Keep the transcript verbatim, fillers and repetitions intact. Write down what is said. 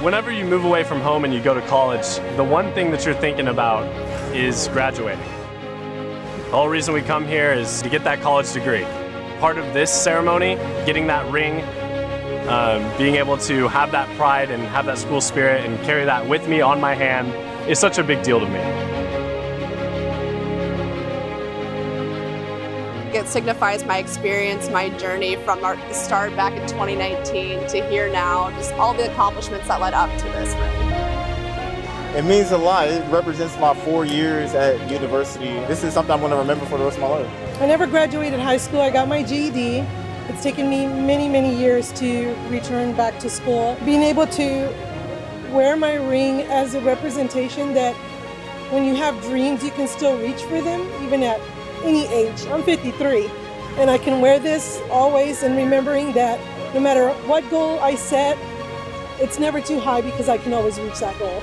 Whenever you move away from home and you go to college, the one thing that you're thinking about is graduating. The whole reason we come here is to get that college degree. Part of this ceremony, getting that ring, um, being able to have that pride and have that school spirit and carry that with me on my hand is such a big deal to me. It signifies my experience, my journey from our start back in twenty nineteen to here now, just all the accomplishments that led up to this ring. It means a lot. It represents my four years at university. This is something I'm going to remember for the rest of my life. I never graduated high school. I got my G E D. It's taken me many, many years to return back to school. Being able to wear my ring as a representation that when you have dreams, you can still reach for them, even at any age. I'm fifty-three, and I can wear this always, and remembering that no matter what goal I set, it's never too high because I can always reach that goal.